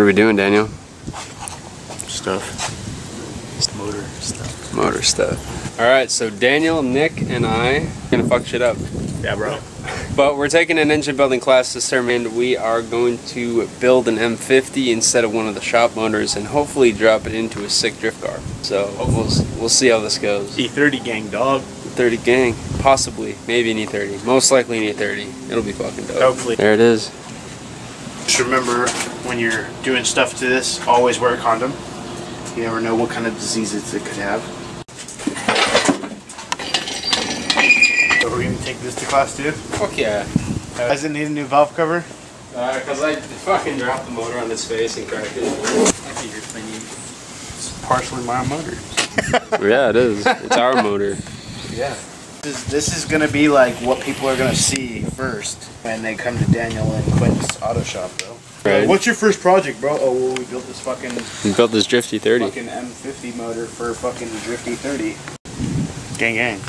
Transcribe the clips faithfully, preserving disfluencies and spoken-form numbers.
What are we doing, Daniel? Stuff. Just motor stuff. Motor stuff. Alright, so Daniel, Nick, and I are gonna fuck shit up. Yeah, bro. But we're taking an engine building class this term, and we are going to build an M fifty instead of one of the shop motors and hopefully drop it into a sick drift car. So we'll, we'll see how this goes. E thirty gang, dog. E thirty gang. Possibly. Maybe an E thirty. Most likely an E thirty. It'll be fucking dope. Hopefully. There it is. Just remember, when you're doing stuff to this, always wear a condom. You never know what kind of diseases it could have. Take this to class, dude. Fuck yeah. Uh, Does it need a new valve cover? Uh, cause I fucking dropped the motor on its face and cracked it. I figured I need. It's partially my motor. Yeah, it is. It's our motor. Yeah. This is, this is gonna be like what people are gonna see first when they come to Daniel and Quint's auto shop, bro. Right. What's your first project, bro? Oh, well, we built this fucking. We built this Drift E thirty. Fucking M fifty motor for fucking Drift E thirty. Gang gang.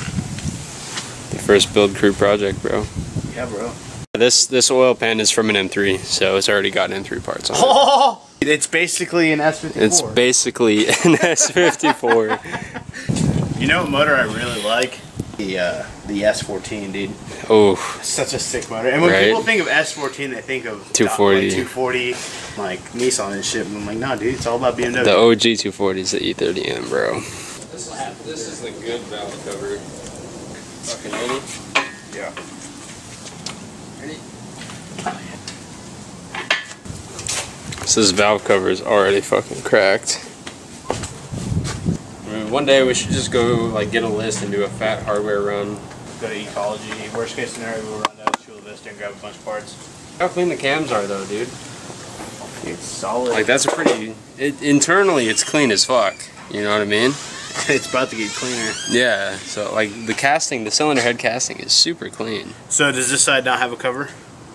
First build crew project, bro. Yeah, bro. This this oil pan is from an M three, so it's already got M three parts on it. Oh! It's basically an S fifty-four. It's basically an S fifty-four. You know what motor I really like? The uh, the S fourteen, dude. Oh. Such a sick motor. And when right? people think of S fourteen, they think of two forty, like, two forty, like Nissan and shit. And I'm like, nah, dude, it's all about B M W. The O G two forty is the E thirty M, bro. This is this is the good valve cover. Fucking ready? Yeah. Ready? So this valve cover is already fucking cracked. I mean, one day we should just go like get a list and do a fat hardware run. Go to Ecology. Worst case scenario, we'll run down to Chula Vista and grab a bunch of parts. How clean the cams are though, dude. It's solid. Like that's a pretty. It, internally, it's clean as fuck. You know what I mean? It's about to get cleaner. Yeah, so like the casting, the cylinder head casting is super clean. So does this side not have a cover?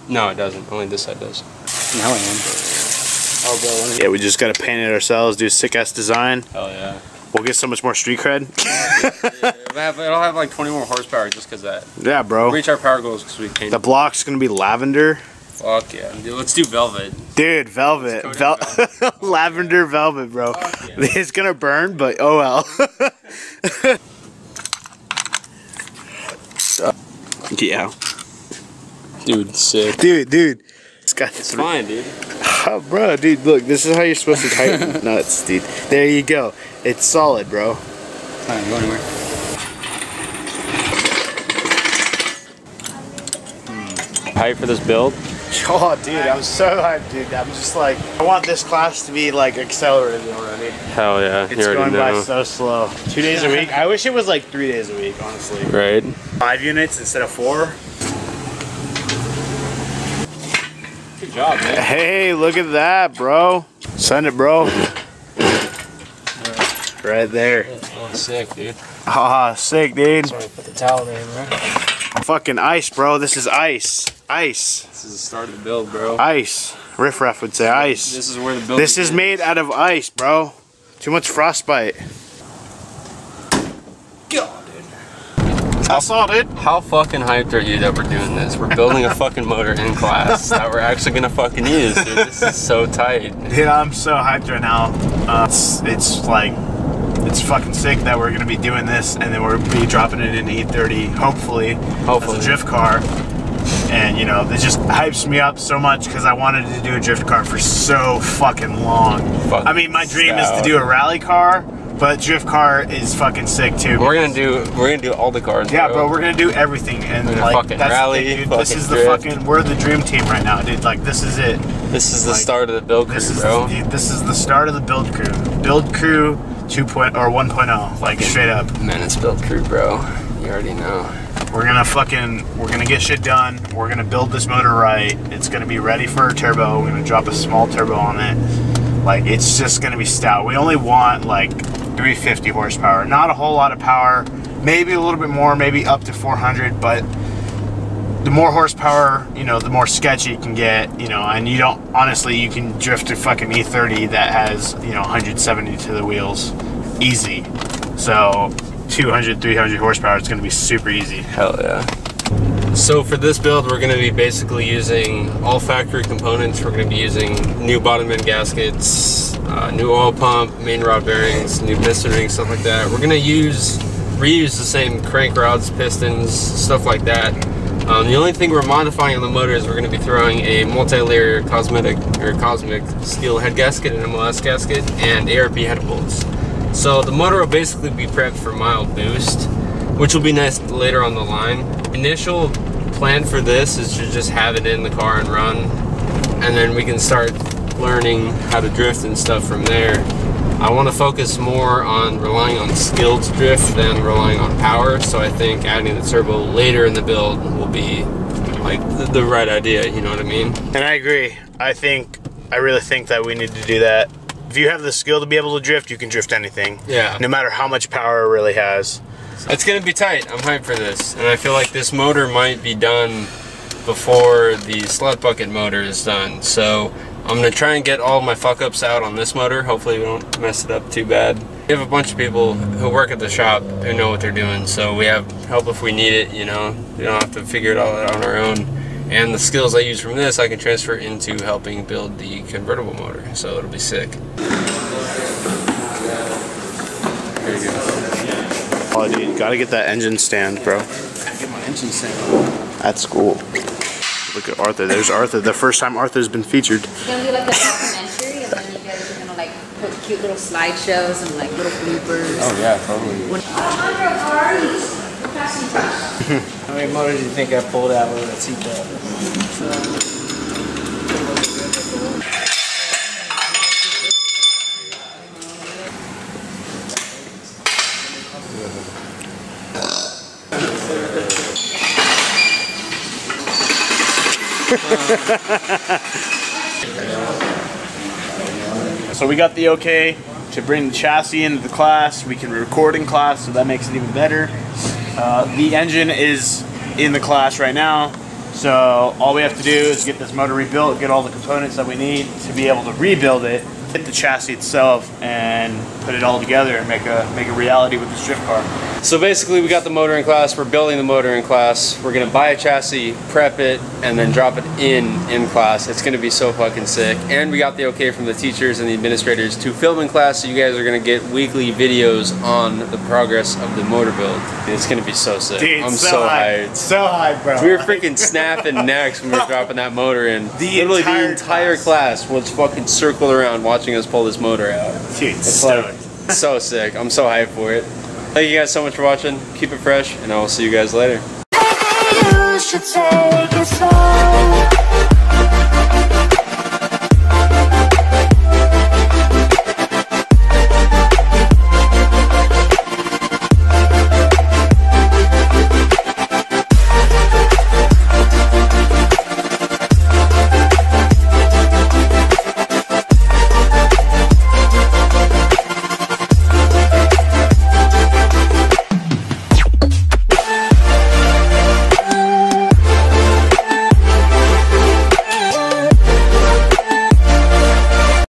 No, it doesn't. Only this side does. Now I am. Oh, bro. Let me... Yeah, we just got to paint it ourselves, do a sick-ass design. Oh, yeah. We'll get so much more street cred. Yeah, it'll, have, it'll have like twenty more horsepower just because that. Yeah, bro. We'll reach our power goals because we painted. The block's going to be lavender. Fuck yeah. Dude, let's do velvet. Dude, velvet. Vel velvet. Lavender yeah. velvet, bro. Yeah. It's gonna burn, but oh well. uh, yeah. Dude, sick. Dude, dude. It's, got it's fine, dude. Oh, bro, dude, look. This is how you're supposed to tighten nuts, dude. There you go. It's solid, bro. It's not going anywhere. Hmm. Hype for this build? Oh, dude, I'm so hyped, dude. I'm just like, I want this class to be like accelerated already. Hell yeah. It's going by so slow. Two days a week. I wish it was like three days a week, honestly. Right. Five units instead of four. Good job, man. Hey, look at that, bro. Send it, bro. Right there. Oh, sick, dude. Ah, sick, dude. Sorry, put the towel there, bro. Fucking ice, bro. This is ice. Ice. This is the start of the build, bro. Ice. Riff Raff would say ice. This is where the build This is made out of ice, bro. Too much frostbite. God, dude. I saw it. How fucking hyped are you that we're doing this? We're building a fucking motor in class that we're actually gonna fucking use, dude. This is so tight. Dude, I'm so hyped right now. Uh, it's, it's like... It's fucking sick that we're gonna be doing this, and then we'll be dropping it into E thirty, hopefully, hopefully. As a drift car. And you know, it just hypes me up so much because I wanted to do a drift car for so fucking long. Fucking I mean, my dream stout. Is to do a rally car, but drift car is fucking sick too. We're gonna do, we're gonna do all the cars. Yeah, bro, bro we're gonna do everything, and like fucking that's rally, the thing, dude. Fucking this is the drift. Fucking we're the dream team right now, dude. Like this is it. This is like, the start of the build crew, this is, bro. Dude, this is the start of the build crew. Build crew. two point or one point oh, like straight up. Man, it's build crew, bro. You already know. We're gonna fucking, we're gonna get shit done. We're gonna build this motor right. It's gonna be ready for a turbo. We're gonna drop a small turbo on it. Like, it's just gonna be stout. We only want like three fifty horsepower. Not a whole lot of power. Maybe a little bit more, maybe up to four hundred, but the more horsepower, you know, the more sketchy you can get, you know, and you don't, honestly, you can drift a fucking E thirty that has, you know, one seventy to the wheels. Easy. So, two hundred, three hundred horsepower, it's going to be super easy. Hell yeah. So for this build, we're going to be basically using all factory components. We're going to be using new bottom end gaskets, uh, new oil pump, main rod bearings, new piston rings, stuff like that. We're going to use reuse the same crank rods, pistons, stuff like that. Um, the only thing we're modifying on the motor is we're going to be throwing a multi-layer cosmetic or cosmic steel head gasket, an M L S gasket, and A R P head bolts. So the motor will basically be prepped for mild boost, which will be nice later on the line. Initial plan for this is to just have it in the car and run, and then we can start learning how to drift and stuff from there. I want to focus more on relying on skill to drift than relying on power, so I think adding the turbo later in the build will be like the, the right idea, you know what I mean? And I agree. I think, I really think that we need to do that. If you have the skill to be able to drift, you can drift anything. Yeah. No matter how much power it really has. It's going to be tight. I'm hyped for this. And I feel like this motor might be done before the sled bucket motor is done, so I'm going to try and get all my fuck-ups out on this motor. Hopefully we don't mess it up too bad. We have a bunch of people who work at the shop who know what they're doing, so we have help if we need it, you know. We don't have to figure it all out on our own. And the skills I use from this, I can transfer into helping build the convertible motor, so it'll be sick. Here you go. Oh, dude, gotta get that engine stand, bro. Gotta get my engine stand. That's cool. Look at Arthur. There's Arthur. The first time Arthur's been featured. It's gonna be like a documentary, and then you guys are gonna like put cute little slideshows and like little bloopers. Oh yeah, probably. How many motors do you think I pulled out with a teacup? So we got the okay to bring the chassis into the class. We can record in class, so that makes it even better. Uh, the engine is in the class right now, so all we have to do is get this motor rebuilt, get all the components that we need to be able to rebuild it, hit the chassis itself, and put it all together and make a make a reality with this drift car. So basically we got the motor in class, we're building the motor in class, we're going to buy a chassis, prep it, and then drop it in in class. It's going to be so fucking sick. And we got the okay from the teachers and the administrators to film in class, so you guys are going to get weekly videos on the progress of the motor build. It's going to be so sick. Dude, I'm so, so hyped. So hyped, bro. We were freaking snapping necks when we were dropping that motor in. The Literally entire the entire class. class was fucking circled around watching us pull this motor out. Dude, it's like, so sick. I'm so hyped for it. Thank you guys so much for watching. Keep it fresh, and I will see you guys later.